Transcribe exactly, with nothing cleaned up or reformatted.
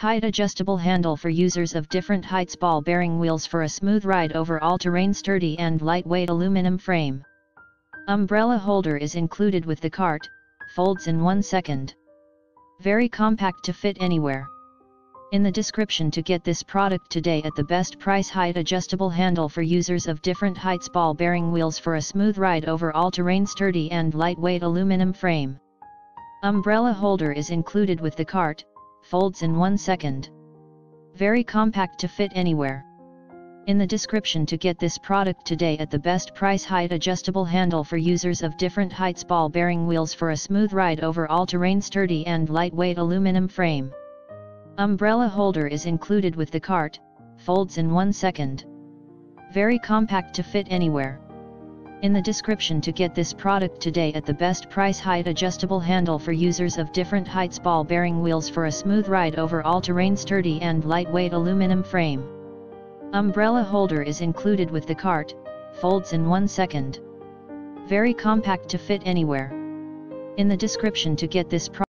Height adjustable handle for users of different heights, ball bearing wheels for a smooth ride over all-terrain, sturdy and lightweight aluminum frame. Umbrella holder is included with the cart, folds in one second. Very compact to fit anywhere. In the description to get this product today at the best price. Height adjustable handle for users of different heights, ball bearing wheels for a smooth ride over all-terrain, sturdy and lightweight aluminum frame. Umbrella holder is included with the cart, folds in one second. Very compact to fit anywhere. In the description to get this product today at the best price. Height adjustable handle for users of different heights, ball bearing wheels for a smooth ride over all-terrain, sturdy and lightweight aluminum frame. Umbrella holder is included with the cart, folds in one second. Very compact to fit anywhere. In the description to get this product today at the best price. Height adjustable handle for users of different heights, ball bearing wheels for a smooth ride over all-terrain, sturdy and lightweight aluminum frame. Umbrella holder is included with the cart, folds in one second. Very compact to fit anywhere. In the description to get this product